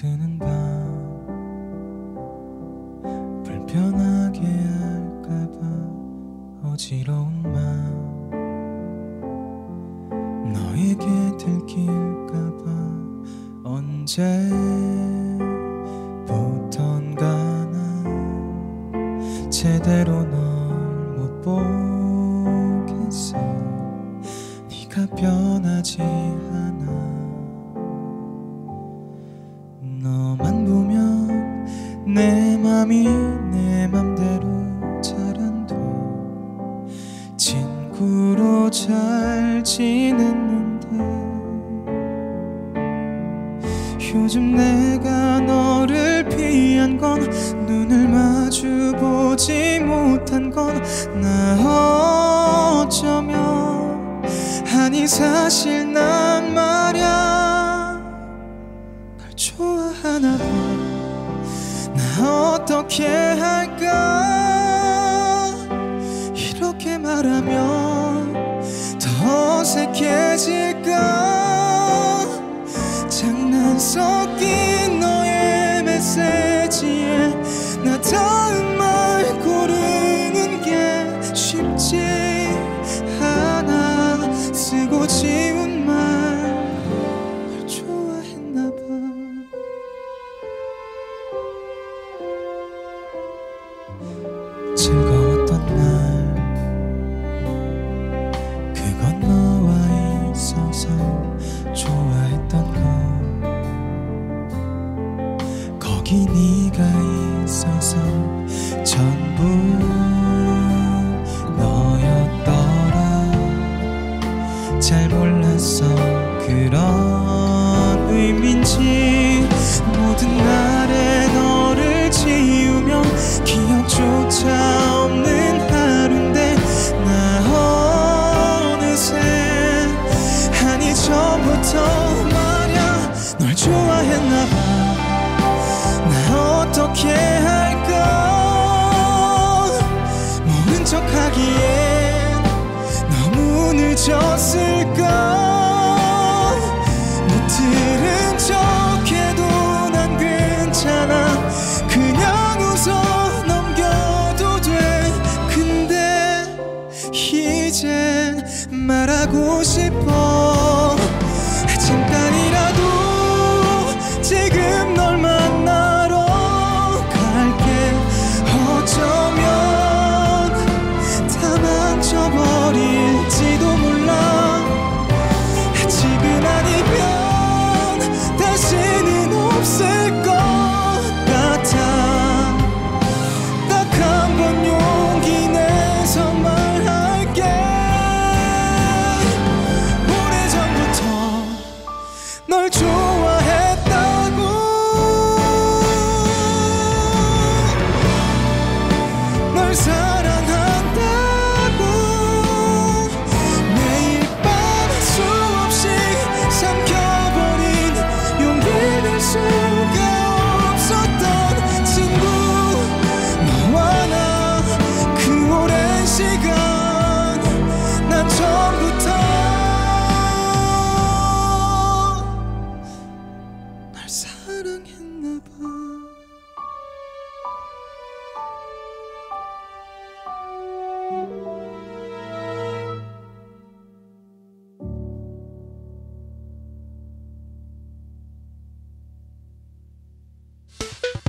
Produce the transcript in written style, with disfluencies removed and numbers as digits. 드는 밤 불편하게 할까봐 어지러운 맘 너에게 들킬까봐 언제부턴가 난 제대로 널 못 보겠어. 네가 변하지 않아. 너만 보면 내 맘이 내 맘대로 잘 안 돼. 친구로 잘 지냈는데 요즘 내가 너를 피한 건 눈을 마주 보지 못한 건 나 어쩌면 아니 사실 난 말야 좋아하나 봐. 나 어떻게 할까? 이렇게 말하면 더 어색해질까? 장난 섞인 너의 메시지에 나 다음 말 고르는 게 쉽지 않아. 쓰고 지운 말 즐거웠던 날 그건 너와 있어서 좋아했던 거 거기 네가 있어서 전부 너였더라. 잘 몰랐어 그런 의미인지. 모든 날에 너를 지우면 기억조차 널 좋아했나봐. 나 어떻게 할까? 모른 척하기엔 너무 늦었을까? 못 들은 척해도 난 괜찮아. 그냥 웃어 넘겨도 돼. 근데 이젠 말하고 싶어. 잠깐이라도 지금 널 만나러 갈게. 어쩌면 다 망쳐버릴지도 몰라. 지금 아니면 다시는 없을 것 같아. 딱 한 번 용기 내서 말할게. 널 좋아했다고. 널 사랑한다고. 매일 밤 수없이 삼켜버린 용기 낼 수가 없었던 친구 너와 나 그 오랜 시간 난 처음부터 사랑했나봐.